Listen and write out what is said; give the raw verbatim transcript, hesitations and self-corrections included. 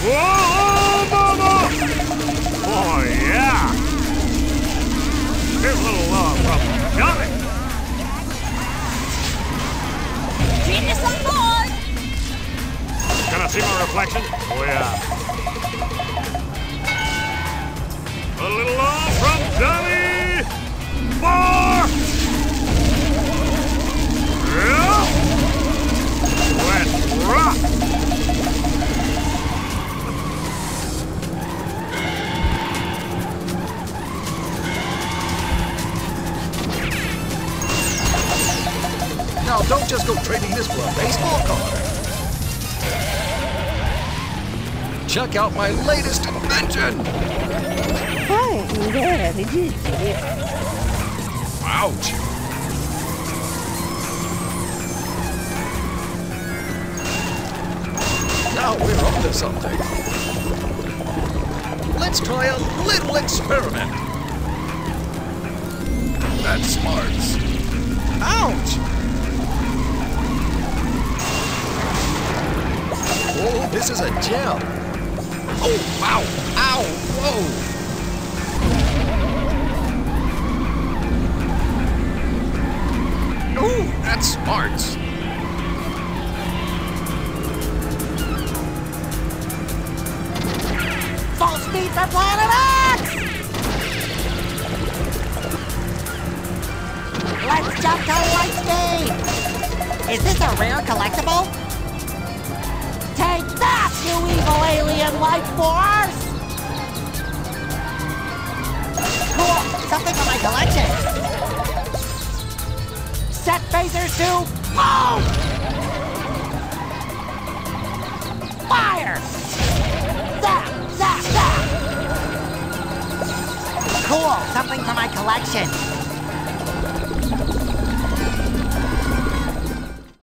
Whoa, mama! Oh, yeah! Here's a little love from me. Got it! Genius on board! Can I see my reflection? Oh, yeah. A little love from Johnny! Bar! Yeah! Let's rock! Now, don't just go trading this for a baseball card. Check out my latest invention! Ouch! Now we're on to something. Let's try a little experiment. That's smarts. Ouch! Oh, this is a gem. Oh, wow, ow, whoa. Ooh, that's smarts. Full speed for Planet X! Let's jump to light speed. Is this a rare collectible? Take that, you evil alien life force! Cool, something for my collection. Set phasers to boom! Fire! Zap, zap, zap! Cool, something for my collection.